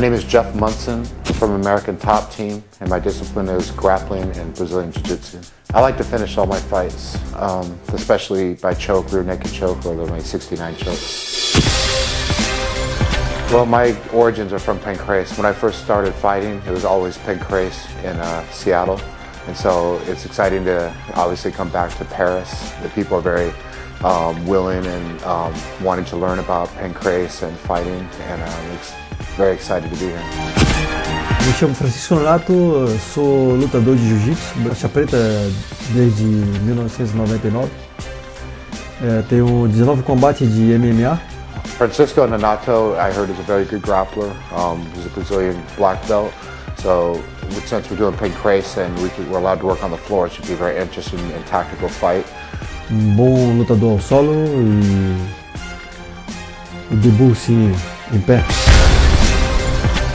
My name is Jeff Monson from American Top Team, and my discipline is grappling and Brazilian Jiu-Jitsu. I like to finish all my fights, especially by choke, rear naked choke, or my 69 choke. Well, my origins are from Pancrase. When I first started fighting, it was always Pancrase in Seattle. And so it's exciting to obviously come back to Paris. The people are very willing and wanting to learn about Pancrase and fighting, and it's very excited to be here. Me chamo Francisco Nonato, sou lutador de jiu-jitsu, faixa preta desde 1999. Tenho 19 combates de MMA. Francisco Nonato, I heard, is a very good grappler. He's a Brazilian black belt. So since we're doing Pancrase and we're allowed to work on the floor, it should be a very interesting and tactical fight. Bom lutador ao solo e de bolsinho em pé.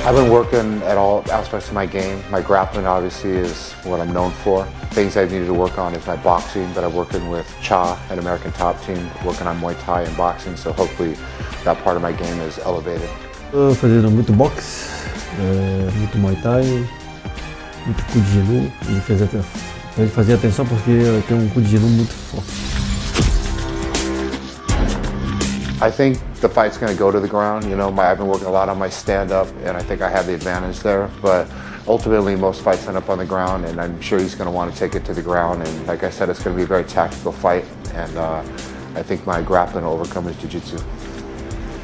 I've been working at all aspects of my game. My grappling obviously is what I'm known for. Things I've needed to work on is my boxing, but I'm working with Cha at American Top Team, working on Muay Thai and boxing, so hopefully that part of my game is elevated. Estou fazendo muito boxe, muito Muay Thai, muito Kujinu, e fazer atenção porque eu tenho Kujinu muito forte. I think the fight's going to go to the ground. You know, I've been working a lot on my stand-up, and I think I have the advantage there. But ultimately, most fights end up on the ground, and I'm sure he's going to want to take it to the ground. And like I said, it's going to be a very tactical fight, and I think my grappling will overcome his jiu-jitsu.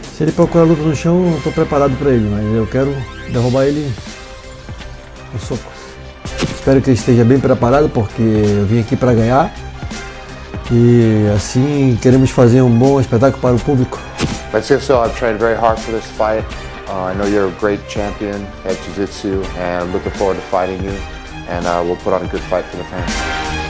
Se ele procurar luta no chão, eu estou preparado para ele, mas eu quero derrubar ele aos socos. Espero que ele esteja bem preparado, porque eu vim aqui para ganhar. E assim queremos fazer bom espetáculo para o público. Francisco, I've trained very hard for this fight. I know you're a great champion at Jiu-Jitsu, and I'm looking forward to fighting you. And we'll put on a good fight for the fans.